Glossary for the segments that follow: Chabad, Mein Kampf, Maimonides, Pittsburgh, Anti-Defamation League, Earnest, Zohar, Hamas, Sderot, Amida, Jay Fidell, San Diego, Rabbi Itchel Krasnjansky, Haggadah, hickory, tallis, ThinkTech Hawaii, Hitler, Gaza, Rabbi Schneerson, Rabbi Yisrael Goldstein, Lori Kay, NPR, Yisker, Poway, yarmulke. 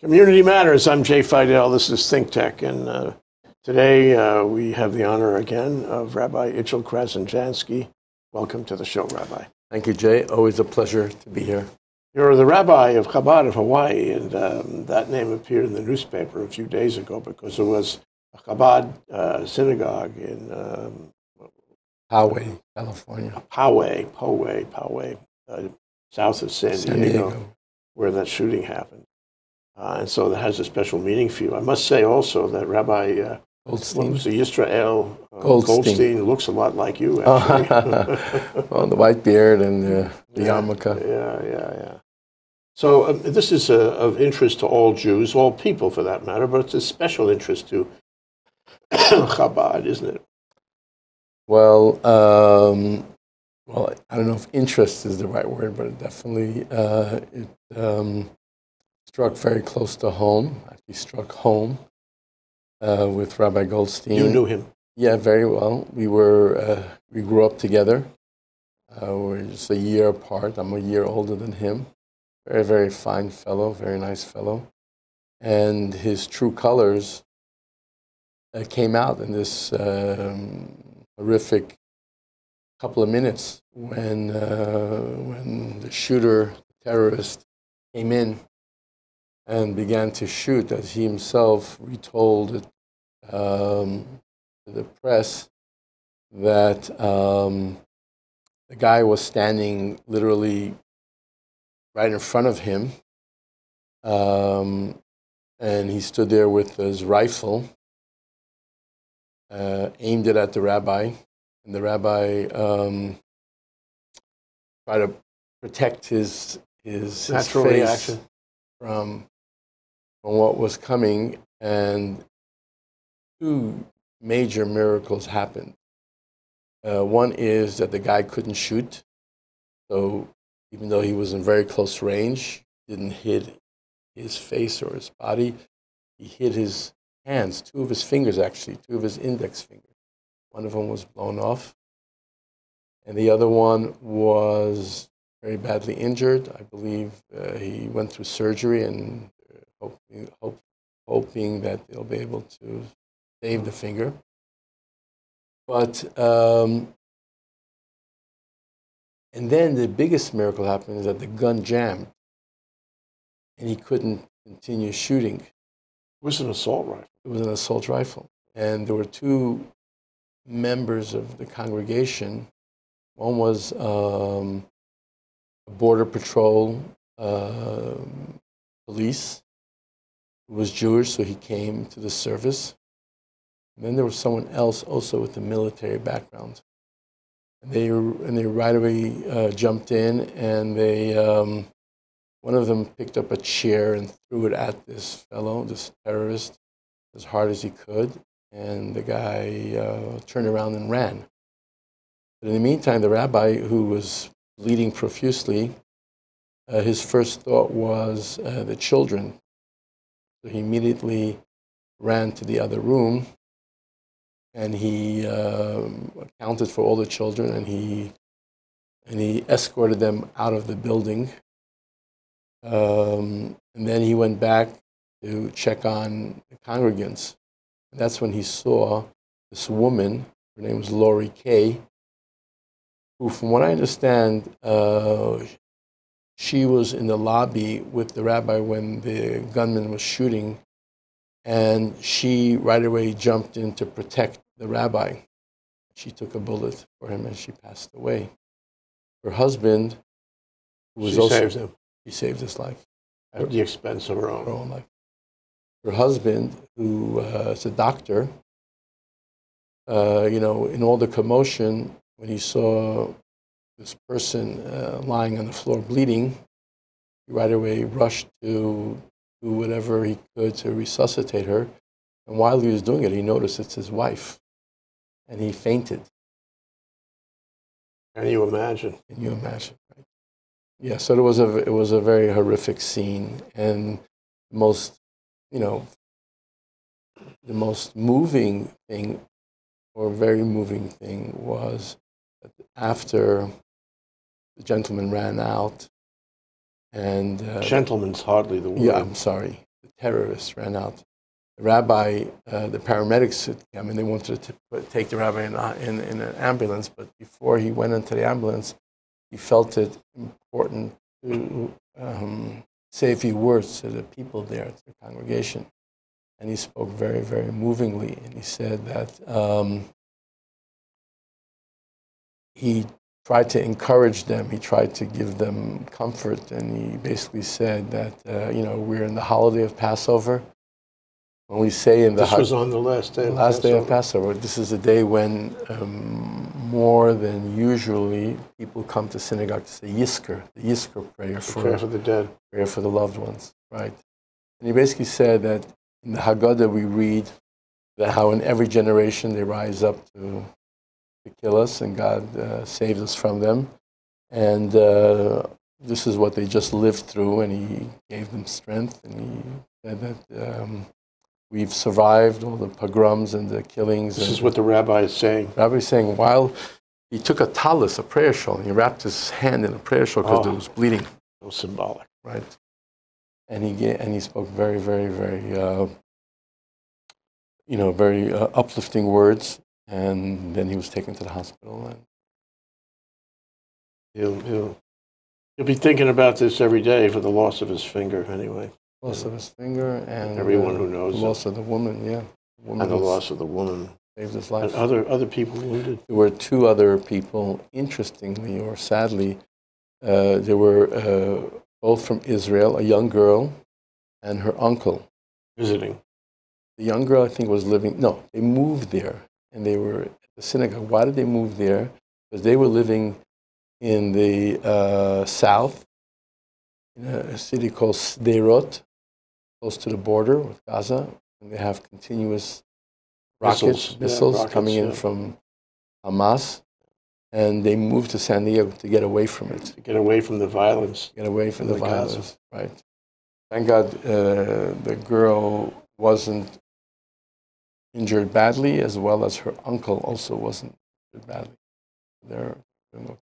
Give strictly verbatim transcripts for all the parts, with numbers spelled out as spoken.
Community Matters. I'm Jay Fidell. This is Think Tech, and uh, today uh, we have the honor again of Rabbi Itchel Krasnjansky. Welcome to the show, Rabbi. Thank you, Jay. Always a pleasure to be here. You're the rabbi of Chabad of Hawaii, and um, that name appeared in the newspaper a few days ago because there was a Chabad uh, synagogue in um, Poway, California. Poway, Poway, Poway, uh, south of San, San Diego, Diego, where that shooting happened. Uh, and so that has a special meaning for you. I must say also that Rabbi uh, Goldstein. Well, Yisrael uh, Goldstein. Goldstein looks a lot like you, actually. Well, the white beard and the, the yeah, yarmulke. Yeah, yeah, yeah. So um, this is uh, of interest to all Jews, all people for that matter, but it's a special interest to Chabad, isn't it? Well, um, well, I don't know if interest is the right word, but it definitely... Uh, it, um, struck very close to home. He struck home uh, with Rabbi Goldstein. You knew him? Yeah, very well. We were uh, we grew up together. Uh, we're just a year apart. I'm a year older than him. Very, very fine fellow. Very nice fellow. And his true colors uh, came out in this um, horrific couple of minutes when uh, when the shooter, the terrorist, came in and began to shoot, as he himself retold um, to the press that um, the guy was standing literally right in front of him, um, and he stood there with his rifle, uh, aimed it at the rabbi, and the rabbi um, tried to protect his his, natural his face reaction from. on what was coming, and two major miracles happened. Uh, one is that the guy couldn't shoot, so even though he was in very close range, didn't hit his face or his body. He hit his hands, two of his fingers actually, two of his index fingers. One of them was blown off, and the other one was very badly injured. I believe uh, he went through surgery and Hoping, hope, hoping that they'll be able to save the finger. But, um, and then the biggest miracle happened is that the gun jammed and he couldn't continue shooting. It was an assault rifle. It was an assault rifle. And there were two members of the congregation. One was um, a border patrol uh, police, was Jewish, so he came to the service. And then there was someone else also with a military background. And they, and they right away uh, jumped in, and they, um, one of them picked up a chair and threw it at this fellow, this terrorist, as hard as he could. And the guy uh, turned around and ran. But in the meantime, the rabbi, who was bleeding profusely, uh, his first thought was uh, the children. So he immediately ran to the other room, and he uh, accounted for all the children, and he, and he escorted them out of the building. Um, and then he went back to check on the congregants. And that's when he saw this woman, her name was Lori Kay, who, from what I understand, uh, she was in the lobby with the rabbi when the gunman was shooting, and she right away jumped in to protect the rabbi. She took a bullet for him, and she passed away. Her husband, who was she also... Saved him. She saved his life. At her, the expense of her own. her own life. Her husband, who uh, is a doctor, uh, you know, in all the commotion, when he saw this person uh, lying on the floor bleeding, he right away rushed to do whatever he could to resuscitate her. And while he was doing it, he noticed it's his wife, and he fainted. Can you imagine? Can you imagine? Right? Yeah. So it was a it was a very horrific scene, and the most you know the most moving thing, or very moving thing, was after. The gentleman ran out, and... Uh, Gentleman's hardly the word. Yeah, I'm sorry. the terrorists ran out. The rabbi, uh, the paramedics had come, and they wanted to put, take the rabbi in, in, in an ambulance, but before he went into the ambulance, he felt it important to um, say a few words to the people there, to the congregation. And he spoke very, very movingly, and he said that um, he tried to encourage them, he tried to give them comfort, and he basically said that, uh, you know, we're in the holiday of Passover. When we say in the this was on the last day, the last day of Passover. This is a day when um, more than usually people come to synagogue to say Yisker, the Yisker prayer for, prayer for the dead, prayer for the loved ones, right? And he basically said that in the Haggadah we read that how in every generation they rise up to to kill us, and God uh, saves us from them, and uh, this is what they just lived through, and He gave them strength, and He said that. Um, We've survived all the pogroms and the killings. This is what the rabbi is saying. The rabbi is saying, while he took a tallis, a prayer shawl, and he wrapped his hand in a prayer shawl because oh, it was bleeding. So symbolic. Right. And he, and he spoke very, very, very, uh, you know, very uh, uplifting words. And then he was taken to the hospital. And he'll, he'll, he'll be thinking about this every day for the loss of his finger, anyway. Loss of his finger and everyone uh, who knows the loss it. of the woman, yeah. The woman and the loss of the woman saved his life. And other other people wounded. There were two other people, interestingly or sadly, uh, there were uh, both from Israel, a young girl and her uncle. Visiting. The young girl, I think, was living. No, they moved there, and they were at the synagogue. Why did they move there? Because they were living in the uh, south, in a city called Sderot, close to the border with Gaza, and they have continuous rocket missiles, missiles yeah, rockets, coming in yeah. from Hamas, and they moved to San Diego to get away from it. To get away from the violence. Get away from, from the, the violence, Gaza. Right. Thank God uh, the girl wasn't injured badly, as well as her uncle also wasn't injured badly. They're doing okay.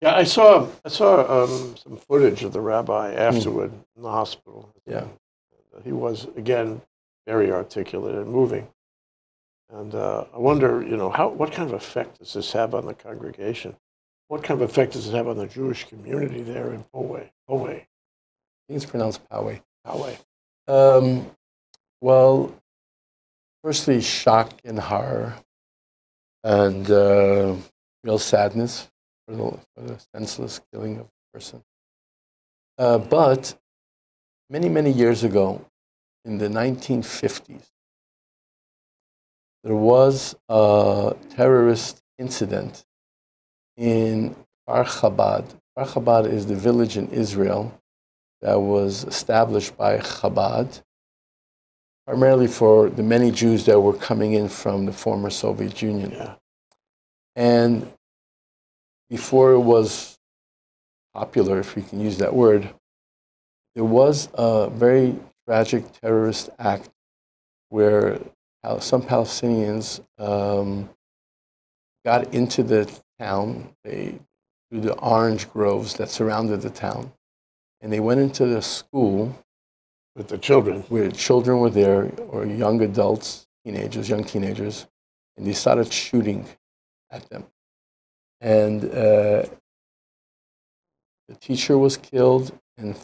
Yeah, I saw I saw um, some footage of the rabbi afterward mm. in the hospital. Yeah, he was again very articulate and moving. And uh, I wonder, you know, how what kind of effect does this have on the congregation? What kind of effect does it have on the Jewish community there in Poway? Poway. I think it's pronounced Poway. Poway. Um, well, firstly, shock and horror, and uh, real sadness. For the, for the senseless killing of a person. Uh, but many, many years ago, in the nineteen fifties, there was a terrorist incident in Chabad. Chabad is the village in Israel that was established by Chabad, primarily for the many Jews that were coming in from the former Soviet Union. Yeah. And before it was popular, if we can use that word, there was a very tragic terrorist act where some Palestinians um, got into the town, they, through the orange groves that surrounded the town, and they went into the school with the children, where children were there, or young adults, teenagers, young teenagers, and they started shooting at them. And uh, the teacher was killed, and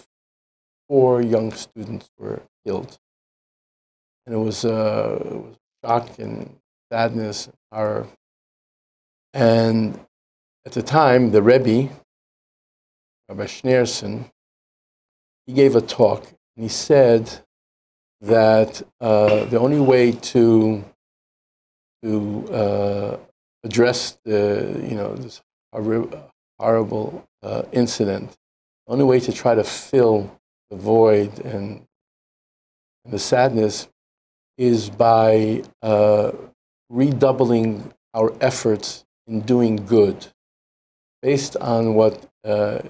four young students were killed. And it was, uh, it was shock and sadness and horror. And at the time, the Rebbe, Rabbi Schneerson, he gave a talk, and he said that uh, the only way to to uh, address the, you know, this horrible uh, incident. The only way to try to fill the void and, and the sadness is by uh, redoubling our efforts in doing good, based on what uh,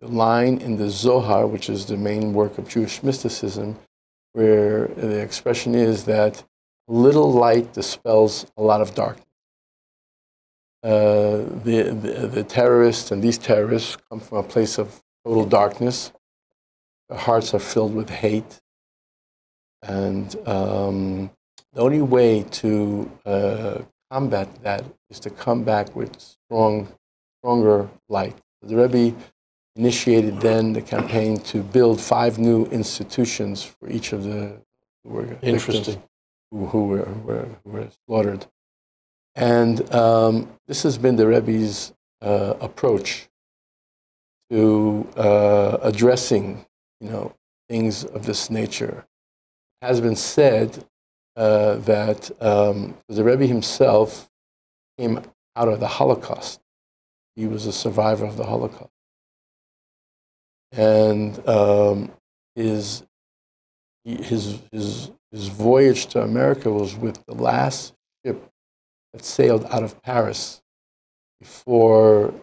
the line in the Zohar, which is the main work of Jewish mysticism, where the expression is that little light dispels a lot of darkness. Uh, the, the, the terrorists and these terrorists come from a place of total darkness, hearts are filled with hate. And um, the only way to uh, combat that is to come back with strong, stronger light. The Rebbe initiated then the campaign to build five new institutions for each of the who were victims who, who were, were, were slaughtered. And um, this has been the Rebbe's uh, approach to uh, addressing, you know, things of this nature. It has been said uh, that um, the Rebbe himself came out of the Holocaust. He was a survivor of the Holocaust. And um, his, his, his, his voyage to America was with the last ship that sailed out of Paris before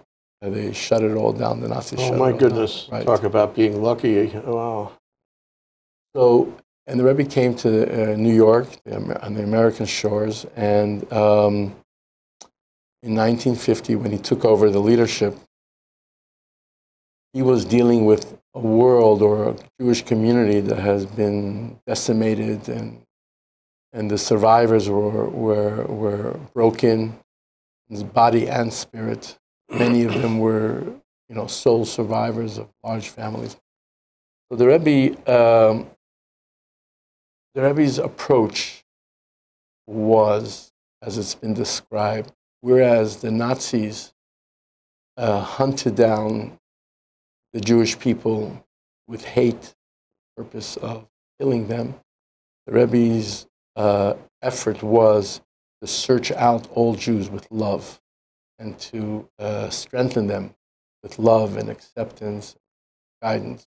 they shut it all down, the Nazis shut it all down. Oh, my goodness. Right. Talk about being lucky. Wow. So, and the Rebbe came to uh, New York, on the American shores, and um, in nineteen fifty, when he took over the leadership, he was dealing with a world or a Jewish community that has been decimated, and, and the survivors were, were, were broken, his body and spirit. Many of them were, you know, sole survivors of large families. So the Rebbe, um, the Rebbe's approach was, as it's been described, whereas the Nazis uh, hunted down the Jewish people with hate, the purpose of killing them, the Rebbe's uh, effort was to search out all Jews with love and to uh, strengthen them with love and acceptance, guidance.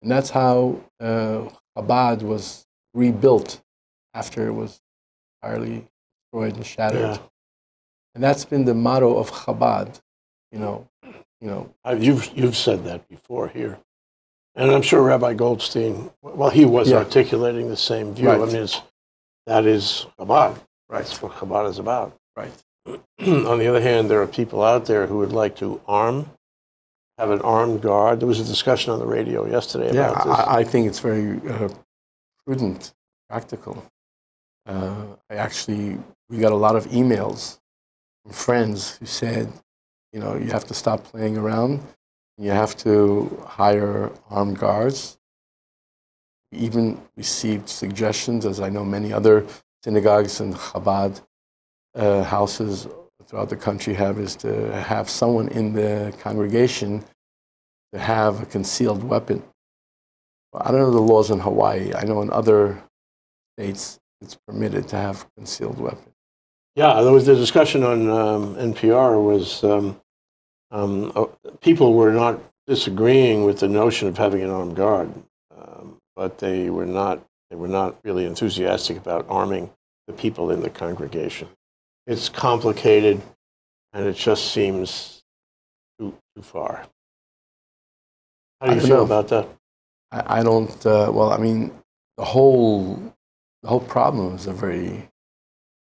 And that's how uh, Chabad was rebuilt after it was entirely destroyed and shattered. Yeah. And that's been the motto of Chabad, you know. You know, you've you've said that before here, and I'm sure Rabbi Goldstein, well, he was yeah. articulating the same view. Right. I mean, it's, that is Chabad. Right. That's what Chabad is about. Right. On the other hand, there are people out there who would like to arm, have an armed guard. There was a discussion on the radio yesterday yeah, about this. I, I think it's very uh, prudent, practical. Uh, I actually, we got a lot of emails from friends who said, you know, you have to stop playing around. You have to hire armed guards. We even received suggestions, as I know many other synagogues and Chabad uh, houses throughout the country have, is to have someone in the congregation to have a concealed weapon. Well, I don't know the laws in Hawaii. I know in other states it's permitted to have a concealed weapon. Yeah, there was the discussion on um, N P R was um, um, uh, people were not disagreeing with the notion of having an armed guard, um, but they were not they were not really enthusiastic about arming the people in the congregation. It's complicated, and it just seems too too far. How do you feel about that? I, I don't. Uh, well, I mean, the whole the whole problem is a very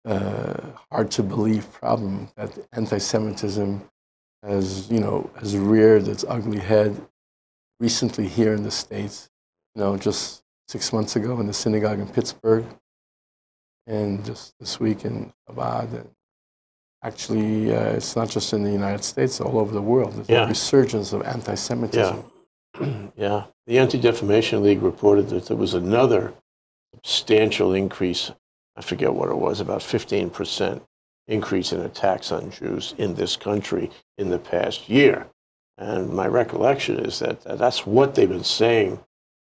Uh, hard to believe problem that anti-Semitism has, you know, has reared its ugly head recently here in the States. You know, just six months ago in the synagogue in Pittsburgh, and just this week in Chabad. And actually, uh, it's not just in the United States; all over the world, there's yeah. a resurgence of anti-Semitism. Yeah. yeah. The Anti-Defamation League reported that there was another substantial increase. I forget what it was, about fifteen percent increase in attacks on Jews in this country in the past year. And my recollection is that that's what they've been saying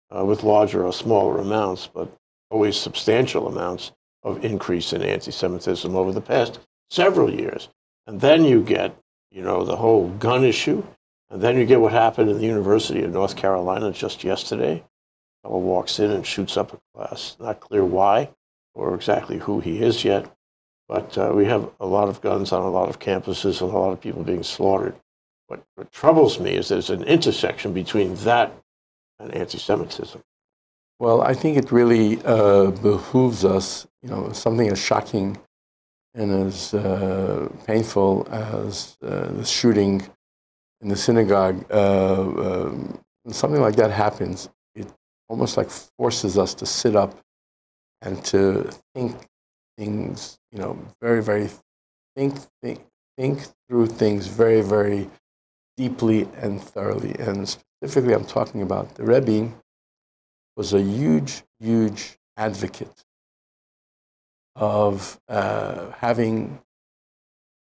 uh, with larger or smaller amounts, but always substantial amounts of increase in anti-Semitism over the past several years. And then you get, you know, the whole gun issue, and then you get what happened in the University of North Carolina just yesterday. A fellow walks in and shoots up a class, not clear why or exactly who he is yet, but uh, we have a lot of guns on a lot of campuses and a lot of people being slaughtered. What, what troubles me is there's an intersection between that and anti-Semitism. Well, I think it really uh, behooves us, you know, something as shocking and as uh, painful as uh, the shooting in the synagogue, uh, um, when something like that happens, almost like forces us to sit up and to think things, you know, very, very, think, think, think through things very, very deeply and thoroughly. And specifically, I'm talking about the Rebbe was a huge, huge advocate of uh, having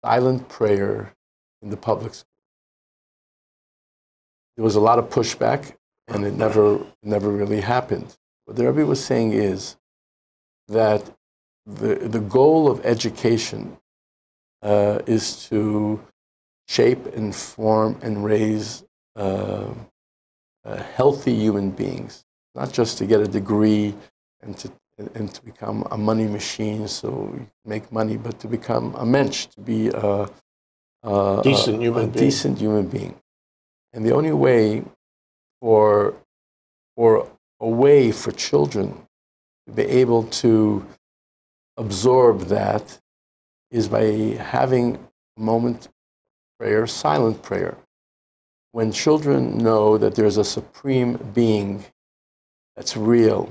silent prayer in the public school. There was a lot of pushback, and it never, never really happened. What the Rebbe was saying is that the, the goal of education uh, is to shape and form and raise uh, uh, healthy human beings, not just to get a degree and to, and to become a money machine so you make money, but to become a mensch, to be a, a, decent, a, human a being. decent human being. And the only way for, for a way for children to be able to absorb that is by having a moment of prayer, silent prayer. When children know that there's a supreme being that's real,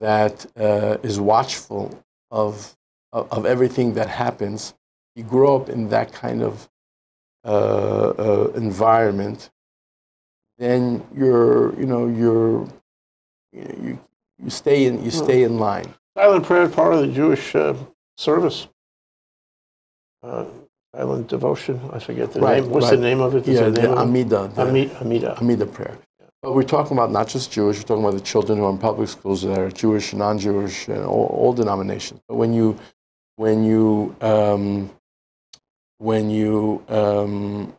that uh, is watchful of, of, of everything that happens, you grow up in that kind of Uh, uh, environment, then you're, you know, you're, you, you stay in, you stay in line. Silent prayer is part of the Jewish uh, service. Uh, silent devotion, I forget the right, name. What's right. the name of it? Is yeah, the name the Amida, the Amida. Amida. Amida prayer. Yeah. But we're talking about not just Jewish, we're talking about the children who are in public schools that are Jewish, non-Jewish, and all, all denominations. But when you, when you, um, when you um,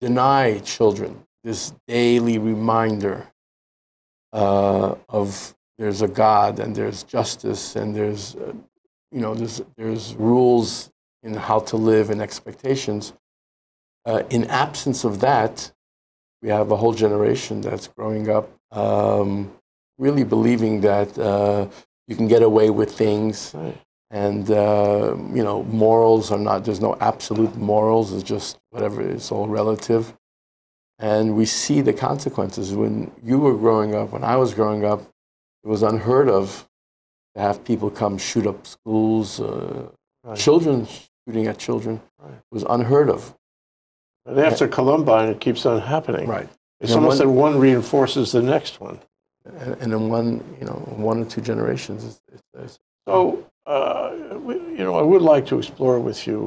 deny children this daily reminder uh, of there's a God and there's justice and there's, uh, you know, there's, there's rules in how to live and expectations, uh, in absence of that, we have a whole generation that's growing up um, really believing that uh, you can get away with things. Right. And, uh, you know, morals are not, there's no absolute morals, it's just whatever, it's all relative. And we see the consequences. When you were growing up, when I was growing up, it was unheard of to have people come shoot up schools, uh, right. children shooting at children. Right. It was unheard of. And after yeah. Columbine, it keeps on happening. Right. It's and almost one, that one reinforces the next one. And, and in one, you know, one or two generations. It's, it's, it's, so, Uh, you know, I would like to explore with you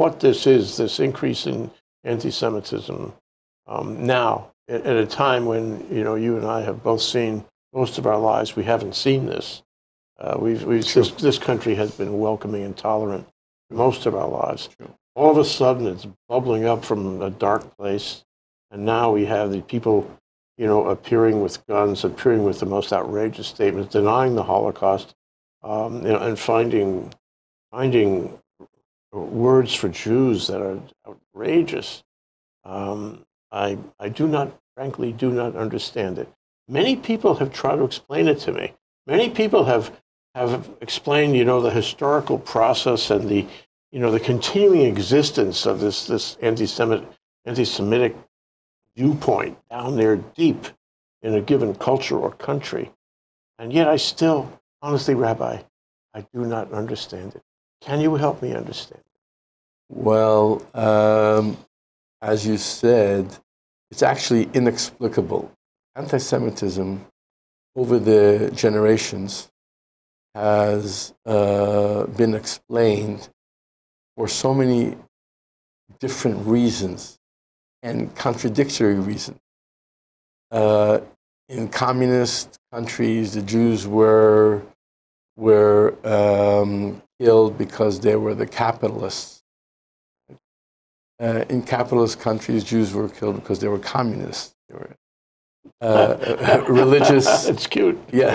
what this is, this increase in anti-Semitism um, now, at, at a time when, you know, you and I have both seen, most of our lives, we haven't seen this. Uh, we've, we've, this, this country has been welcoming and tolerant most of our lives. True. All of a sudden, it's bubbling up from a dark place, and now we have the people, you know, appearing with guns, appearing with the most outrageous statements, denying the Holocaust, Um, you know, and finding, finding words for Jews that are outrageous. Um, I, I do not, frankly, do not understand it. Many people have tried to explain it to me. Many people have, have explained, you know, the historical process and the, you know, the continuing existence of this, this anti-Semitic, anti-Semitic viewpoint down there deep in a given culture or country. And yet I still... Honestly, Rabbi, I do not understand it. Can you help me understand it? Well, um, as you said, it's actually inexplicable. Anti-Semitism over the generations has uh, been explained for so many different reasons and contradictory reasons. Uh, In communist countries, the Jews were, were um, killed because they were the capitalists. Uh, in capitalist countries, Jews were killed because they were communists. They were, uh, religious... It's cute. Yeah.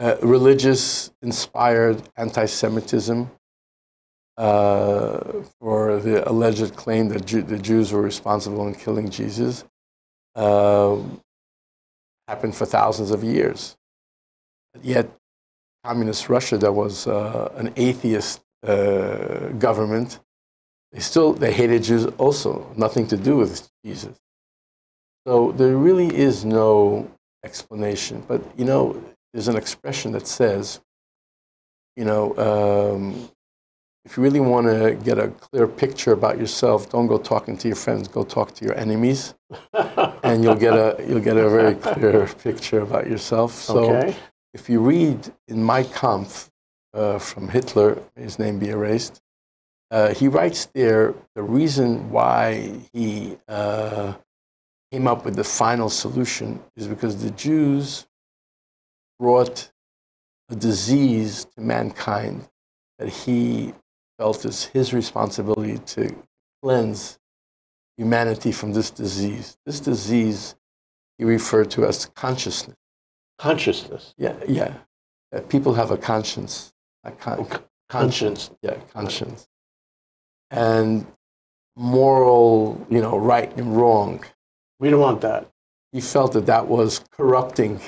Uh, religious-inspired anti-Semitism uh, for the alleged claim that Jew, the Jews were responsible in killing Jesus. Uh, happened for thousands of years. Yet, communist Russia, that was uh, an atheist uh, government, they still, they hated Jews also, nothing to do with Jesus. So there really is no explanation. But, you know, there's an expression that says, you know, um, if you really want to get a clear picture about yourself, don't go talking to your friends, go talk to your enemies. And you'll get a, you'll get a very clear picture about yourself. So okay. if you read in Mein Kampf uh, from Hitler, his name be erased, uh, he writes there the reason why he uh, came up with the final solution is because the Jews brought a disease to mankind that he felt is his responsibility to cleanse humanity from this disease. This disease he referred to as consciousness. Consciousness? Yeah, yeah. Uh, people have a conscience. A con oh, con conscience. Yeah, conscience. And moral, you know, right and wrong. We don't want that. He felt that that was corrupting.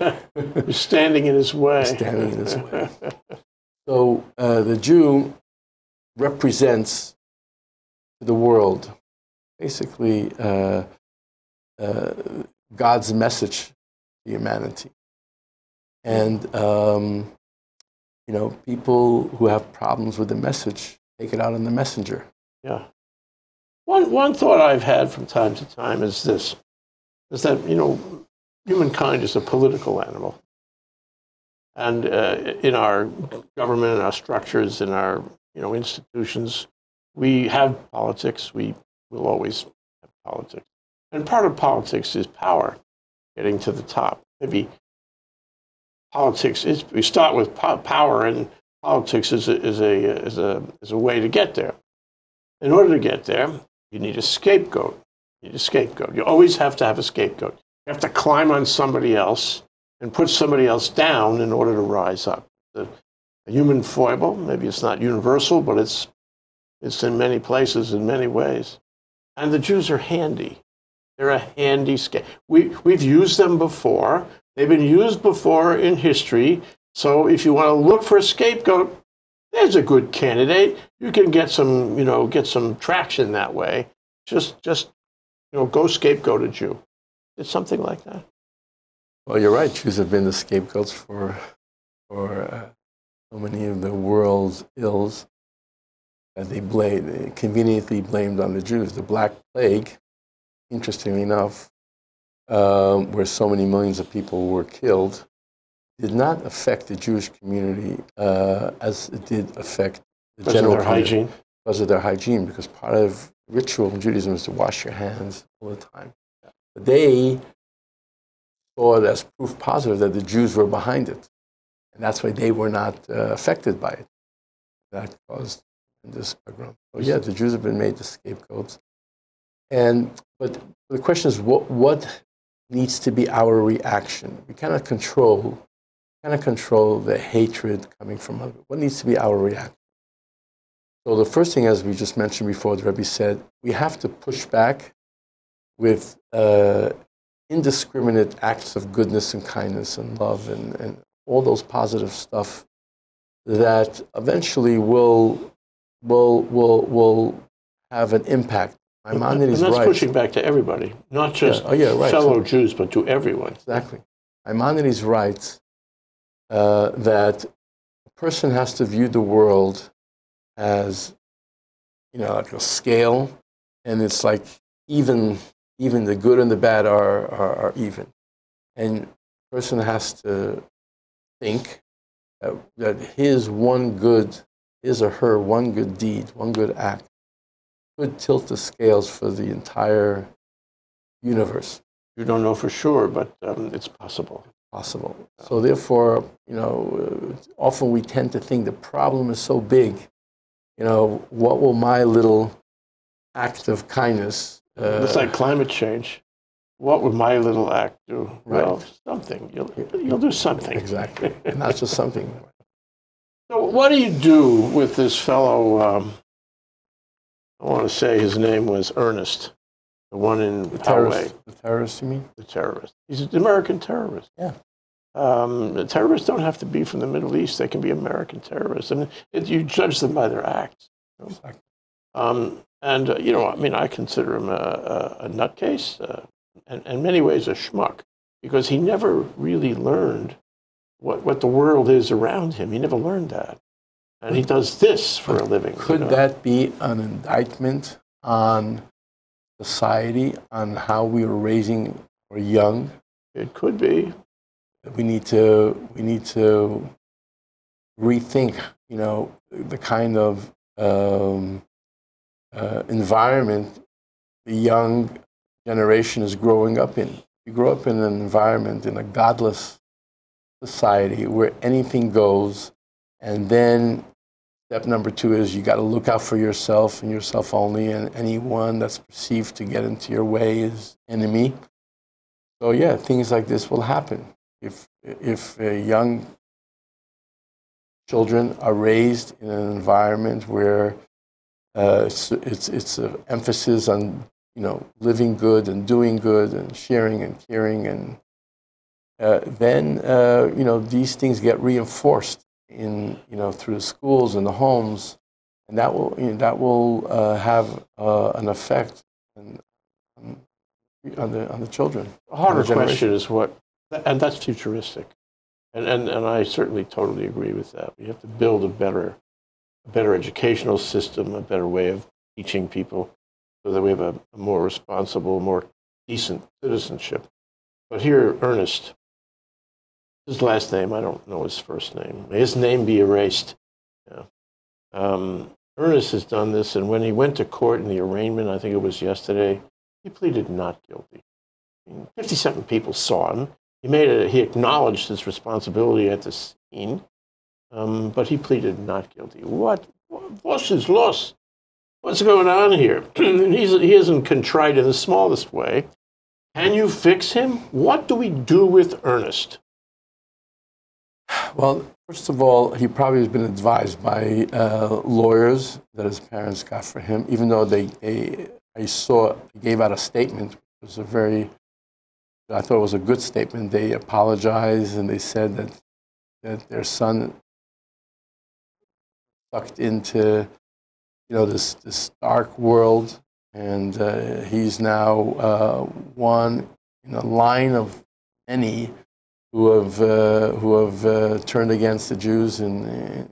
You're standing in his way. You're standing in his way. So uh, the Jew represents the world, basically uh, uh, God's message to humanity. And, um, you know, people who have problems with the message take it out on the messenger. Yeah. One, one thought I've had from time to time is this, is that, you know, humankind is a political animal. And uh, in our government, in our structures, in our you know institutions, we have politics. We will always have politics. And part of politics is power, getting to the top. Maybe politics is we start with po power, and politics is a, is a is a is a way to get there. In order to get there, you need a scapegoat. You need a scapegoat. You always have to have a scapegoat. You have to climb on somebody else and put somebody else down in order to rise up. The, a human foible, maybe it's not universal, but it's, it's in many places, in many ways. And the Jews are handy. They're a handy scape. We, we've used them before. They've been used before in history. So if you want to look for a scapegoat, there's a good candidate. You can get some, you know, get some traction that way. Just, just you know, go scapegoat a Jew. It's something like that. Well, you're right. Jews have been the scapegoats for, for uh, so many of the world's ills that they blamed, they conveniently blamed on the Jews. The Black Plague, interestingly enough, um, where so many millions of people were killed, did not affect the Jewish community uh, as it did affect the general community. Because of their hygiene? Because of their hygiene, because part of ritual in Judaism is to wash your hands all the time. But they saw it as proof positive that the Jews were behind it. And that's why they were not uh, affected by it. That caused this pogrom. So yeah, the Jews have been made the scapegoats. And, but the question is, what, what needs to be our reaction? We cannot control, cannot control the hatred coming from others. What needs to be our reaction? So the first thing, as we just mentioned before, the Rebbe said, we have to push back with uh, indiscriminate acts of goodness and kindness and love and, and all those positive stuff that eventually will, will, will, will have an impact. Maimonides and that's writes, pushing back to everybody, not just yeah, oh yeah, right. fellow so, Jews, but to everyone. Exactly. Maimonides writes uh, that a person has to view the world as, you know, like a scale, and it's like even... Even the good and the bad are, are, are even. And a person has to think that, that his one good, his or her one good deed, one good act, could tilt the scales for the entire universe. You don't know for sure, but um, it's possible. Possible. So therefore, you know, often we tend to think the problem is so big, you know, what will my little act of kindness... Uh, it's like climate change. What would my little act do? Right. Well, something. You'll, you'll do something. Exactly. And not just something. So what do you do with this fellow, um, I want to say his name was Earnest, the one in the Poway. The terrorist, you mean? The terrorist. He's an American terrorist. Yeah. Um, the terrorists don't have to be from the Middle East. They can be American terrorists. And it, you judge them by their acts. You know? Exactly. Um, And, uh, you know, I mean, I consider him a, a, a nutcase, uh, and in many ways a schmuck. because he never really learned what, what the world is around him. He never learned that. And he does this for a living. Could you know? that be an indictment on society, on how we are raising our young? It could be. We need to, we need to rethink, you know, the kind of um, uh, environment the young generation is growing up in. You grow up in an environment, in a godless society where anything goes, and then step number two is you got to look out for yourself and yourself only, and anyone that's perceived to get into your way is enemy. So yeah, things like this will happen. If, if uh, young children are raised in an environment where uh, it's, it's, it's an emphasis on, you know, living good and doing good and sharing and caring, and uh, then, uh, you know, these things get reinforced in, you know, through the schools and the homes, and that will, you know, that will uh, have uh, an effect on, on, the, on the children. A harder question is what, and that's futuristic. And, and, and I certainly totally agree with that. We have to build a better, a better educational system, a better way of teaching people so that we have a, a more responsible, more decent citizenship. But here, Earnest, his last name, I don't know his first name. May his name be erased. Yeah. Um, Earnest has done this, and when he went to court in the arraignment, I think it was yesterday, he pleaded not guilty. fifty-seven people saw him. He made a, he acknowledged his responsibility at the scene, um, but he pleaded not guilty. What? What is lost? What's going on here? He's, he isn't contrite in the smallest way. Can you fix him? What do we do with Earnest? Well, first of all, he probably has been advised by uh, lawyers that his parents got for him, even though they, they I saw they gave out a statement. It was a very I thought it was a good statement. They apologized and they said that, that their son sucked into, you know, this, this dark world, and uh, he's now uh, one in a line of many who have, uh, who have uh, turned against the Jews in, in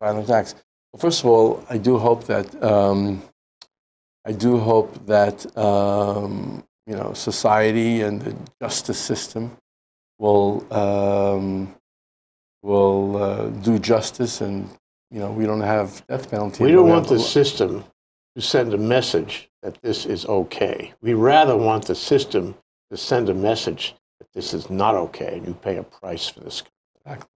violent acts. Well, first of all, I do hope that, um, I do hope that, um, you know, society and the justice system will um, will uh, do justice, and you know, we don't have death penalty. We don't want the system to send a message that this is okay. We rather want the system to send a message that this is not okay, and you pay a price for this. Exactly.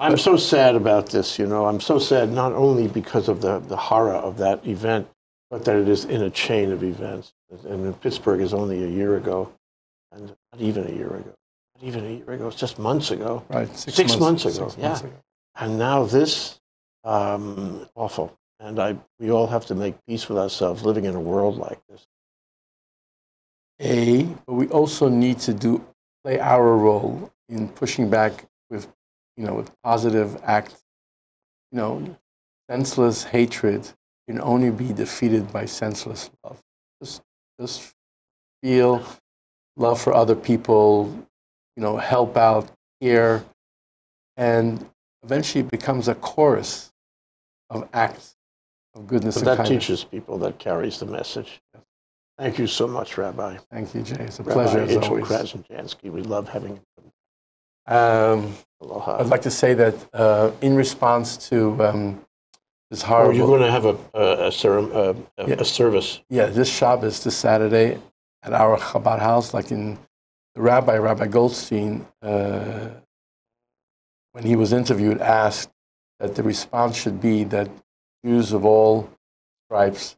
I'm but, so sad about this. You know, I'm so sad not only because of the the horror of that event, but that it is in a chain of events. And Pittsburgh is only a year ago, and not even a year ago, not even a year ago, it's just months ago. Right, six, six months, months ago, six yeah. Months ago. And now this, um, awful. And I, we all have to make peace with ourselves living in a world like this. A, but we also need to do, play our role in pushing back with, you know, with positive acts. You know, senseless hatred can only be defeated by senseless love. Just, just feel love for other people, you know, help out here, and eventually it becomes a chorus of acts of goodness and kindness. That teaches people, that carries the message. Thank you so much, Rabbi. Thank you, Jay. It's a pleasure, as always. Rabbi Itchel Krasnjansky, we love having you. Um, Aloha. I'd like to say that uh, in response to... Um, It's horrible. Oh, you're going to have a, a, a, a, yeah. a service. Yeah, this Shabbos, this Saturday, at our Chabad house, like in the rabbi, Rabbi Goldstein, uh, when he was interviewed, asked that the response should be that Jews of all stripes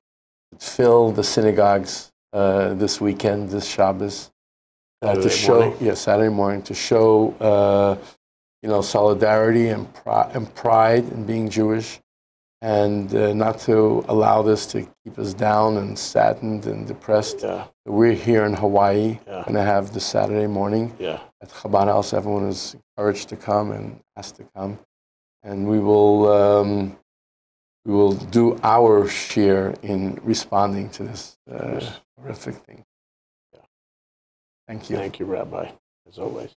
would fill the synagogues uh, this weekend, this Shabbos, uh, to show, morning. yeah, Saturday morning, to show, uh, you know, solidarity and, pri and pride in being Jewish, and uh, not to allow this to keep us down and saddened and depressed. Yeah. We're here in Hawaii, yeah. going to have this Saturday morning yeah. at Chabad House. Everyone is encouraged to come and asked to come. And we will, um, we will do our share in responding to this uh, yes. horrific thing. Thank you. Thank you, Rabbi, as always.